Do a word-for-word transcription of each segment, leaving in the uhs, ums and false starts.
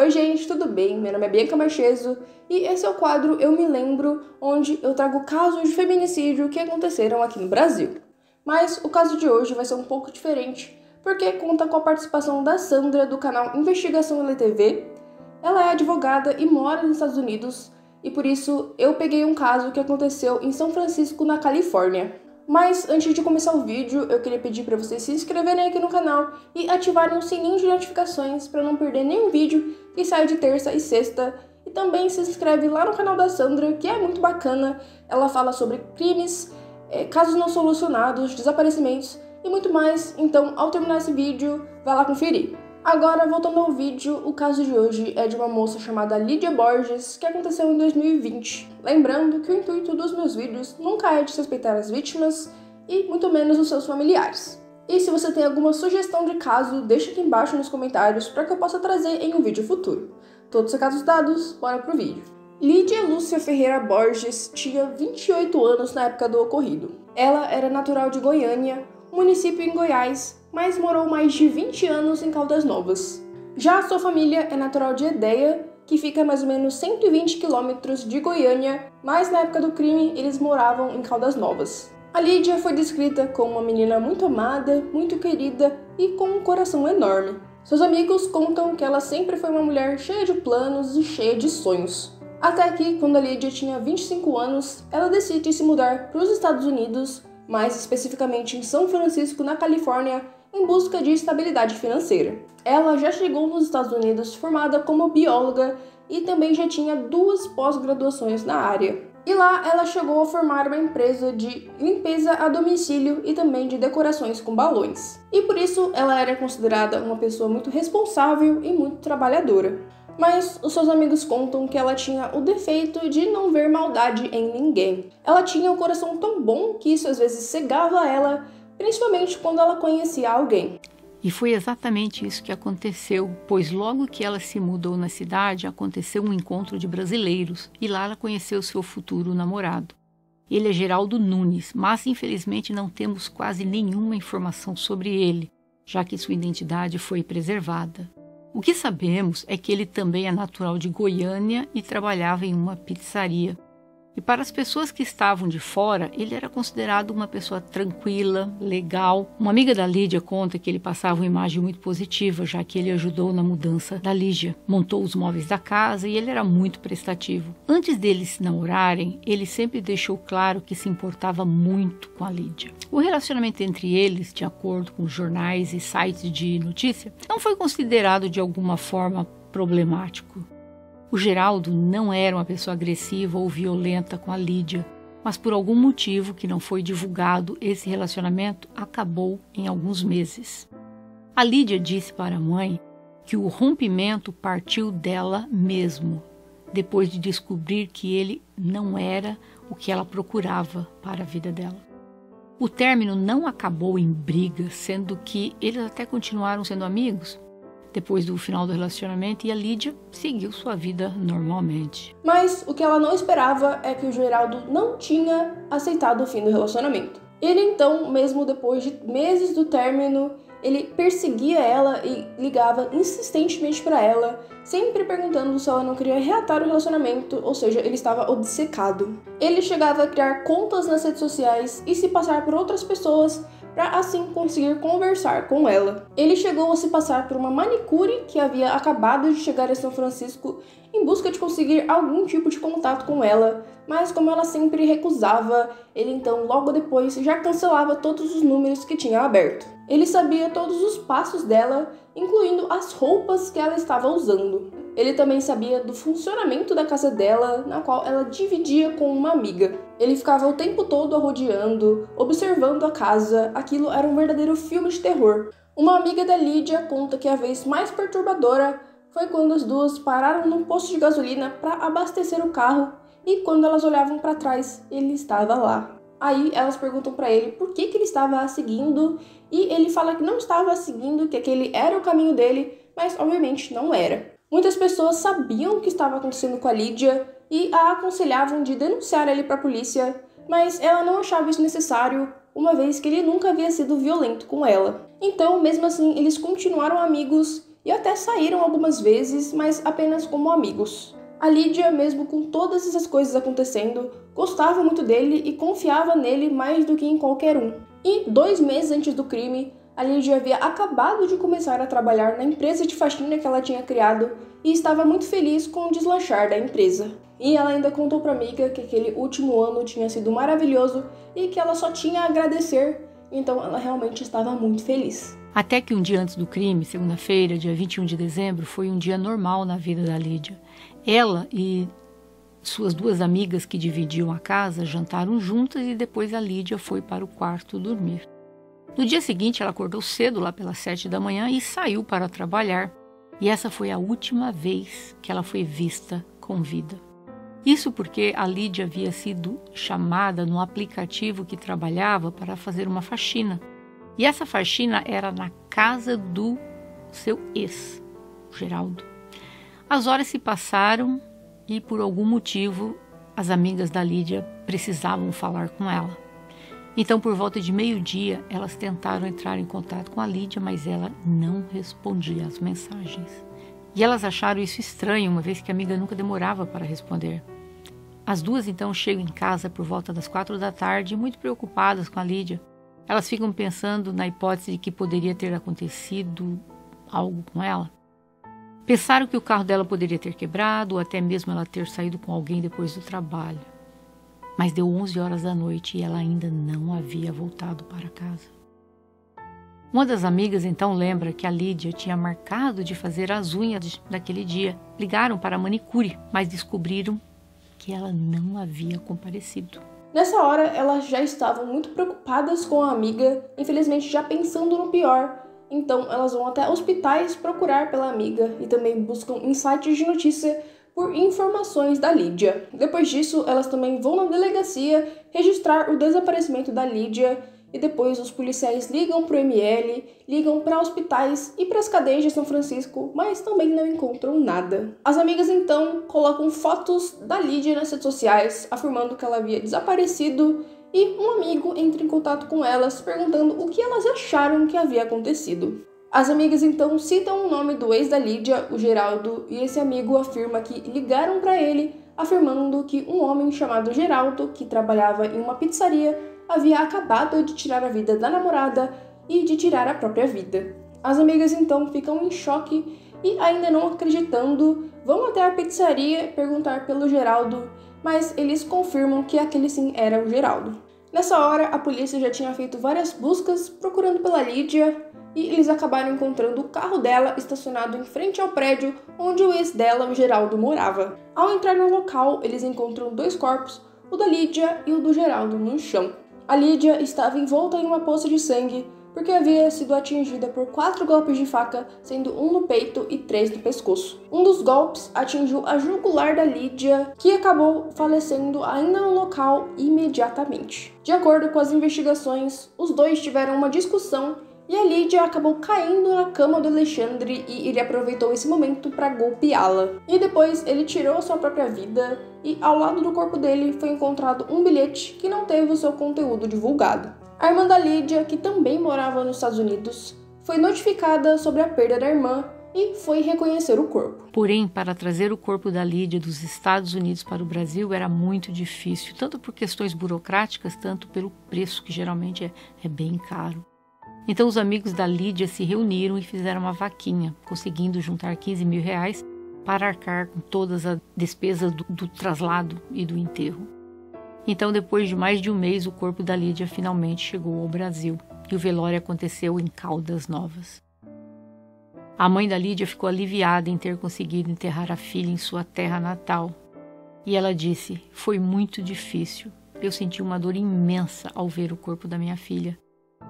Oi gente, tudo bem? Meu nome é Bianca Marcheso e esse é o quadro Eu Me Lembro, onde eu trago casos de feminicídio que aconteceram aqui no Brasil. Mas o caso de hoje vai ser um pouco diferente, porque conta com a participação da Sandra do canal Investigação L T V. Ela é advogada e mora nos Estados Unidos e por isso eu peguei um caso que aconteceu em São Francisco, na Califórnia. Mas antes de começar o vídeo, eu queria pedir para vocês se inscreverem aqui no canal e ativarem o sininho de notificações para não perder nenhum vídeo que sai de terça e sexta. E também se inscreve lá no canal da Sandra, que é muito bacana. Ela fala sobre crimes, casos não solucionados, desaparecimentos e muito mais. Então, ao terminar esse vídeo, vai lá conferir. Agora, voltando ao vídeo, o caso de hoje é de uma moça chamada Lídia Borges, que aconteceu em dois mil e vinte. Lembrando que o intuito dos meus vídeos nunca é desrespeitar as vítimas e muito menos os seus familiares. E se você tem alguma sugestão de caso, deixa aqui embaixo nos comentários para que eu possa trazer em um vídeo futuro. Todos os casos dados, bora pro vídeo. Lídia Lúcia Ferreira Borges tinha vinte e oito anos na época do ocorrido. Ela era natural de Goiânia, município em Goiás, mas morou mais de vinte anos em Caldas Novas. Já a sua família é natural de Edeia, que fica a mais ou menos cento e vinte quilômetros de Goiânia, mas na época do crime eles moravam em Caldas Novas. A Lídia foi descrita como uma menina muito amada, muito querida e com um coração enorme. Seus amigos contam que ela sempre foi uma mulher cheia de planos e cheia de sonhos. Até que, quando a Lídia tinha vinte e cinco anos, ela decide se mudar para os Estados Unidos, mais especificamente em São Francisco, na Califórnia, em busca de estabilidade financeira. Ela já chegou nos Estados Unidos formada como bióloga e também já tinha duas pós-graduações na área. E lá ela chegou a formar uma empresa de limpeza a domicílio e também de decorações com balões. E por isso ela era considerada uma pessoa muito responsável e muito trabalhadora. Mas os seus amigos contam que ela tinha o defeito de não ver maldade em ninguém. Ela tinha um coração tão bom que isso às vezes cegava ela, principalmente quando ela conhecia alguém. E foi exatamente isso que aconteceu, pois logo que ela se mudou na cidade, aconteceu um encontro de brasileiros e lá ela conheceu seu futuro namorado. Ele é Geraldo Nunes, mas infelizmente não temos quase nenhuma informação sobre ele, já que sua identidade foi preservada. O que sabemos é que ele também é natural de Goiânia e trabalhava em uma pizzaria. E para as pessoas que estavam de fora, ele era considerado uma pessoa tranquila, legal. Uma amiga da Lídia conta que ele passava uma imagem muito positiva, já que ele ajudou na mudança da Lídia. Montou os móveis da casa e ele era muito prestativo. Antes deles se namorarem, ele sempre deixou claro que se importava muito com a Lídia. O relacionamento entre eles, de acordo com jornais e sites de notícia, não foi considerado de alguma forma problemático. O Geraldo não era uma pessoa agressiva ou violenta com a Lídia, mas por algum motivo que não foi divulgado, esse relacionamento acabou em alguns meses. A Lídia disse para a mãe que o rompimento partiu dela mesmo, depois de descobrir que ele não era o que ela procurava para a vida dela. O término não acabou em briga, sendo que eles até continuaram sendo amigos depois do final do relacionamento, e a Lídia seguiu sua vida normalmente. Mas o que ela não esperava é que o Geraldo não tinha aceitado o fim do relacionamento. Ele então, mesmo depois de meses do término, ele perseguia ela e ligava insistentemente para ela, sempre perguntando se ela não queria reatar o relacionamento, ou seja, ele estava obcecado. Ele chegava a criar contas nas redes sociais e se passar por outras pessoas para assim conseguir conversar com ela. Ele chegou a se passar por uma manicure que havia acabado de chegar a São Francisco em busca de conseguir algum tipo de contato com ela, mas como ela sempre recusava, ele então logo depois já cancelava todos os números que tinha aberto. Ele sabia todos os passos dela, incluindo as roupas que ela estava usando. Ele também sabia do funcionamento da casa dela, na qual ela dividia com uma amiga. Ele ficava o tempo todo rodeando, observando a casa. Aquilo era um verdadeiro filme de terror. Uma amiga da Lídia conta que a vez mais perturbadora foi quando as duas pararam num posto de gasolina para abastecer o carro e quando elas olhavam para trás, ele estava lá. Aí elas perguntam para ele por que, que ele estava a seguindo e ele fala que não estava a seguindo, que aquele era o caminho dele, mas obviamente não era. Muitas pessoas sabiam o que estava acontecendo com a Lídia e a aconselhavam de denunciar ele para a polícia, mas ela não achava isso necessário, uma vez que ele nunca havia sido violento com ela. Então, mesmo assim, eles continuaram amigos e até saíram algumas vezes, mas apenas como amigos. A Lídia, mesmo com todas essas coisas acontecendo, gostava muito dele e confiava nele mais do que em qualquer um. E dois meses antes do crime, a Lídia havia acabado de começar a trabalhar na empresa de faxina que ela tinha criado e estava muito feliz com o deslanchar da empresa. E ela ainda contou para a amiga que aquele último ano tinha sido maravilhoso e que ela só tinha a agradecer, então ela realmente estava muito feliz. Até que um dia antes do crime, segunda-feira, dia vinte e um de dezembro, foi um dia normal na vida da Lídia. Ela e suas duas amigas que dividiam a casa jantaram juntas e depois a Lídia foi para o quarto dormir. No dia seguinte, ela acordou cedo, lá pelas sete da manhã, e saiu para trabalhar. E essa foi a última vez que ela foi vista com vida. Isso porque a Lídia havia sido chamada no aplicativo que trabalhava para fazer uma faxina. E essa faxina era na casa do seu ex, Geraldo. As horas se passaram e, por algum motivo, as amigas da Lídia precisavam falar com ela. Então, por volta de meio-dia, elas tentaram entrar em contato com a Lídia, mas ela não respondia às mensagens. E elas acharam isso estranho, uma vez que a amiga nunca demorava para responder. As duas então chegam em casa por volta das quatro da tarde, muito preocupadas com a Lídia. Elas ficam pensando na hipótese de que poderia ter acontecido algo com ela. Pensaram que o carro dela poderia ter quebrado, ou até mesmo ela ter saído com alguém depois do trabalho. Mas deu onze horas da noite e ela ainda não havia voltado para casa. Uma das amigas então lembra que a Lídia tinha marcado de fazer as unhas naquele dia. Ligaram para a manicure, mas descobriram que ela não havia comparecido. Nessa hora, elas já estavam muito preocupadas com a amiga, infelizmente já pensando no pior. Então, elas vão até hospitais procurar pela amiga e também buscam insights de notícia por informações da Lídia. Depois disso, elas também vão na delegacia registrar o desaparecimento da Lídia. E depois os policiais ligam para o M L, ligam para hospitais e para as cadeias de São Francisco, mas também não encontram nada. As amigas então colocam fotos da Lídia nas redes sociais, afirmando que ela havia desaparecido, e um amigo entra em contato com elas, perguntando o que elas acharam que havia acontecido. As amigas então citam o nome do ex da Lídia, o Geraldo, e esse amigo afirma que ligaram para ele, afirmando que um homem chamado Geraldo, que trabalhava em uma pizzaria, havia acabado de tirar a vida da namorada e de tirar a própria vida. As amigas então ficam em choque e, ainda não acreditando, vão até a pizzaria perguntar pelo Geraldo, mas eles confirmam que aquele sim era o Geraldo. Nessa hora, a polícia já tinha feito várias buscas procurando pela Lídia e eles acabaram encontrando o carro dela estacionado em frente ao prédio onde o ex dela, o Geraldo, morava. Ao entrar no local, eles encontram dois corpos, o da Lídia e o do Geraldo, no chão. A Lídia estava envolta em uma poça de sangue porque havia sido atingida por quatro golpes de faca, sendo um no peito e três no pescoço. Um dos golpes atingiu a jugular da Lídia, que acabou falecendo ainda no local imediatamente. De acordo com as investigações, os dois tiveram uma discussão e a Lídia acabou caindo na cama do Alexandre e ele aproveitou esse momento para golpeá-la. E depois ele tirou sua própria vida. E ao lado do corpo dele foi encontrado um bilhete que não teve o seu conteúdo divulgado. A irmã da Lídia, que também morava nos Estados Unidos, foi notificada sobre a perda da irmã e foi reconhecer o corpo. Porém, para trazer o corpo da Lídia dos Estados Unidos para o Brasil era muito difícil, tanto por questões burocráticas, tanto pelo preço, que geralmente é, é bem caro. Então os amigos da Lídia se reuniram e fizeram uma vaquinha, conseguindo juntar quinze mil reais para arcar com todas as despesas do, do traslado e do enterro. Então, depois de mais de um mês, o corpo da Lídia finalmente chegou ao Brasil e o velório aconteceu em Caldas Novas. A mãe da Lídia ficou aliviada em ter conseguido enterrar a filha em sua terra natal. E ela disse: "Foi muito difícil. Eu senti uma dor imensa ao ver o corpo da minha filha,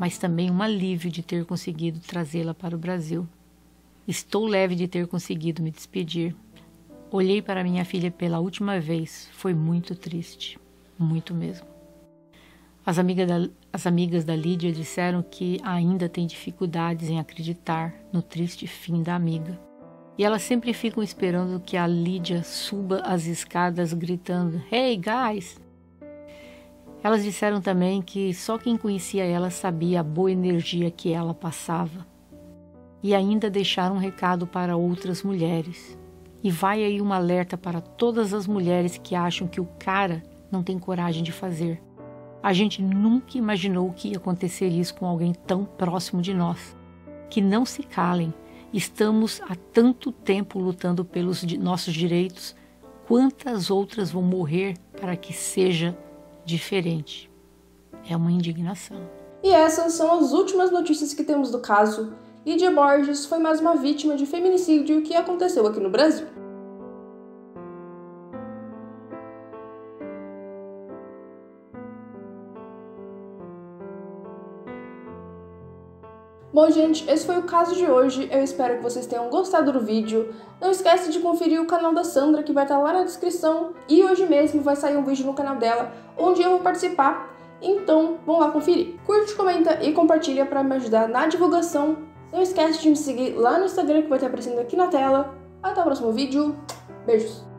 mas também um alívio de ter conseguido trazê-la para o Brasil. Estou leve de ter conseguido me despedir. Olhei para minha filha pela última vez. Foi muito triste. Muito mesmo." As amigas da, as amigas da Lídia disseram que ainda têm dificuldades em acreditar no triste fim da amiga. E elas sempre ficam esperando que a Lídia suba as escadas gritando: "Hey, guys!" Elas disseram também que só quem conhecia ela sabia a boa energia que ela passava. e ainda deixar um recado para outras mulheres. E vai aí um alerta para todas as mulheres que acham que o cara não tem coragem de fazer. A gente nunca imaginou que ia acontecer isso com alguém tão próximo de nós. Que não se calem. Estamos há tanto tempo lutando pelos nossos direitos. Quantas outras vão morrer para que seja diferente? É uma indignação. E essas são as últimas notícias que temos do caso. Lídia Borges foi mais uma vítima de feminicídio que aconteceu aqui no Brasil. Bom, gente, esse foi o caso de hoje. Eu espero que vocês tenham gostado do vídeo. Não esquece de conferir o canal da Sandra, que vai estar lá na descrição. E hoje mesmo vai sair um vídeo no canal dela, onde eu vou participar. Então, vão lá conferir. Curte, comenta e compartilha para me ajudar na divulgação. Não esquece de me seguir lá no Instagram, que vai estar aparecendo aqui na tela. Até o próximo vídeo. Beijos!